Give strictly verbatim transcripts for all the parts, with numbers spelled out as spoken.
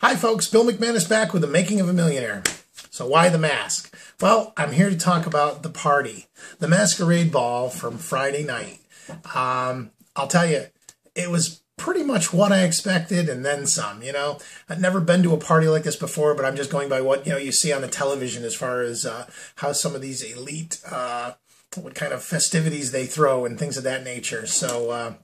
Hi folks, Bill McManus back with The Making of a Millionaire. So why the mask? Well, I'm here to talk about the party, the masquerade ball from Friday night. Um, I'll tell you, it was pretty much what I expected and then some, you know. I've never been to a party like this before, but I'm just going by what, you know, you see on the television as far as uh, how some of these elite, uh, what kind of festivities they throw and things of that nature. So, uh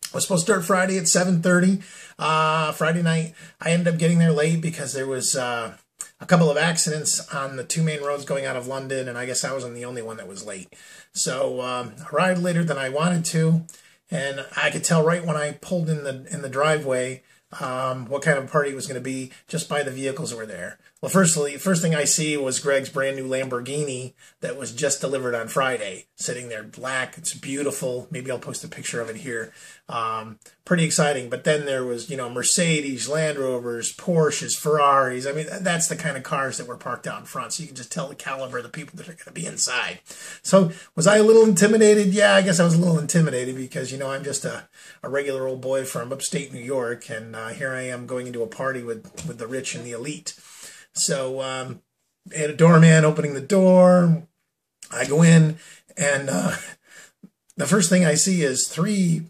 I was supposed to start Friday at seven thirty, uh, Friday night. I ended up getting there late because there was uh, a couple of accidents on the two main roads going out of London, and I guess I wasn't the only one that was late. So um, I arrived later than I wanted to, and I could tell right when I pulled in the, in the driveway um, what kind of party it was going to be just by the vehicles that were there. Well, firstly, first thing I see was Greg's brand new Lamborghini that was just delivered on Friday, sitting there black. It's beautiful. Maybe I'll post a picture of it here. Um, pretty exciting. But then there was, you know, Mercedes, Land Rovers, Porsches, Ferraris. I mean, that's the kind of cars that were parked out front. So you can just tell the caliber of the people that are going to be inside. So was I a little intimidated? Yeah, I guess I was a little intimidated because, you know, I'm just a, a regular old boy from upstate New York. And uh, here I am going into a party with, with the rich and the elite. So um, I had a doorman opening the door. I go in, and uh, the first thing I see is three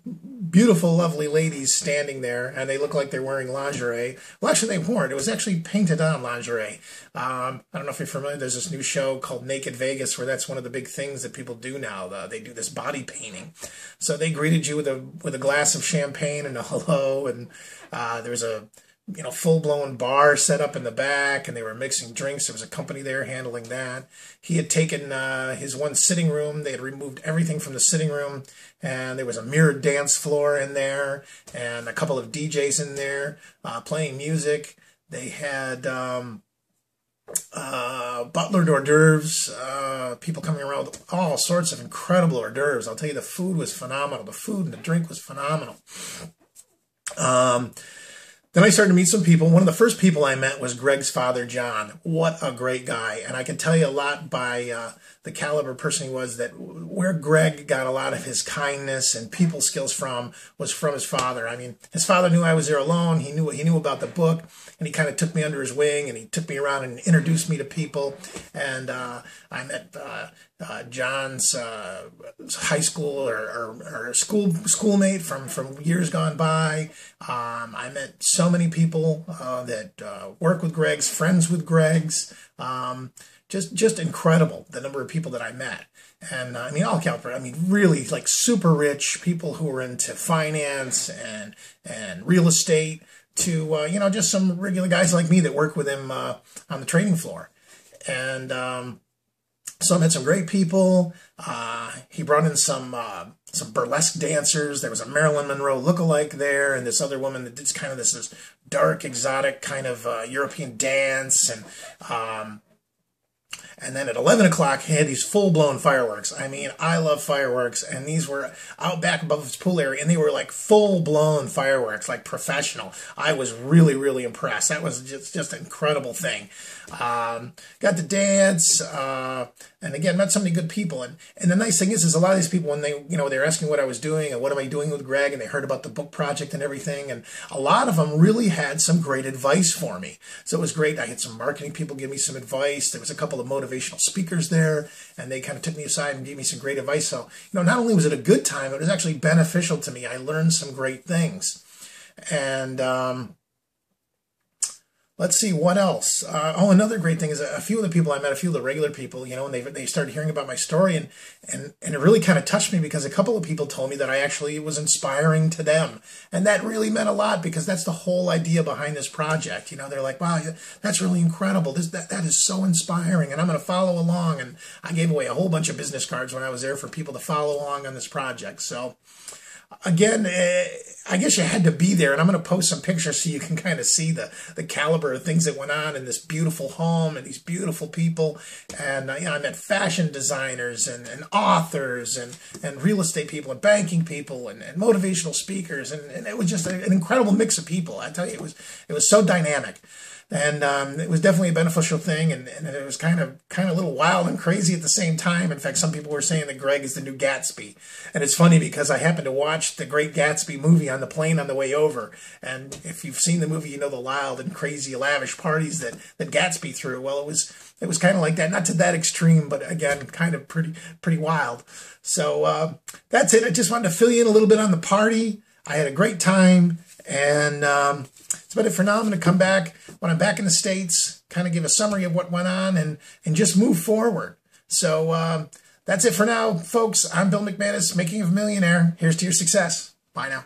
beautiful, lovely ladies standing there, and they look like they're wearing lingerie. Well, actually, they weren't. It was actually painted on lingerie. Um, I don't know if you're familiar. There's this new show called Naked Vegas, where that's one of the big things that people do now. Uh, they do this body painting. So they greeted you with a with a glass of champagne and a hello, and uh, there's a you know, full-blown bar set up in the back, and they were mixing drinks. There was a company there handling that. He had taken uh, his one sitting room. They had removed everything from the sitting room, and there was a mirrored dance floor in there and a couple of D Js in there uh, playing music. They had um, uh, butlered hors d'oeuvres, uh, people coming around with all sorts of incredible hors d'oeuvres. I'll tell you, the food was phenomenal. The food and the drink was phenomenal. Um... Then I started to meet some people. One of the first people I met was Greg's father, John. What a great guy. And I can tell you a lot by uh, the caliber person he was, that where Greg got a lot of his kindness and people skills from was from his father. I mean, his father knew I was there alone. He knew he knew about the book, and he kind of took me under his wing, and he took me around and introduced me to people. And uh, I met uh, uh, John's uh, high school or, or, or school schoolmate from, from years gone by. Um, I met so many people uh, that uh, work with Greg's, friends with Greg's, um, just just incredible the number of people that I met. And uh, I mean, all caliber. I mean, really like super rich people who were into finance and and real estate to uh, you know, just some regular guys like me that work with him uh, on the trading floor. And um, so I met some great people. Uh, he brought in some. Uh, Some burlesque dancers. There was a Marilyn Monroe lookalike there, and this other woman that did kind of this, this dark, exotic kind of uh, European dance. And um, and then at eleven o'clock, he had these full-blown fireworks. I mean, I love fireworks, and these were out back above his pool area, and they were like full-blown fireworks, like professional. I was really, really impressed. That was just, just an incredible thing. Um, got to dance. Uh, And again, met so many good people. And, and the nice thing is, is a lot of these people, when they, you know, they're asking what I was doing and what am I doing with Greg, and they heard about the book project and everything. And a lot of them really had some great advice for me. So it was great. I had some marketing people give me some advice. There was a couple of motivational speakers there, and they kind of took me aside and gave me some great advice. So, you know, not only was it a good time, it was actually beneficial to me. I learned some great things. And, um, let's see, what else? Uh, oh, another great thing is a few of the people I met, a few of the regular people, you know, and they, they started hearing about my story, and, and, and it really kind of touched me because a couple of people told me that I actually was inspiring to them. And that really meant a lot because that's the whole idea behind this project. You know, they're like, wow, that's really incredible. This, that, that is so inspiring, and I'm going to follow along. And I gave away a whole bunch of business cards when I was there for people to follow along on this project. So again, I guess you had to be there, and I'm going to post some pictures so you can kind of see the, the caliber of things that went on in this beautiful home and these beautiful people. And you know, I met fashion designers and, and authors and, and real estate people and banking people and, and motivational speakers. And, and it was just an incredible mix of people. I tell you, it was, it was so dynamic. And um, it was definitely a beneficial thing, and, and it was kind of kind of a little wild and crazy at the same time. In fact, some people were saying that Greg is the new Gatsby. And it's funny because I happened to watch watched the Great Gatsby movie on the plane on the way over. And if you've seen the movie, you know the wild and crazy lavish parties that, that Gatsby threw. Well, it was it was kind of like that, not to that extreme, but again, kind of pretty pretty wild. So uh, that's it. I just wanted to fill you in a little bit on the party. I had a great time. And um, that's about it for now. I'm going to come back when I'm back in the States, kind of give a summary of what went on and, and just move forward. So um, that's it for now, folks. I'm Bill McManus, Making of a Millionaire. Here's to your success. Bye now.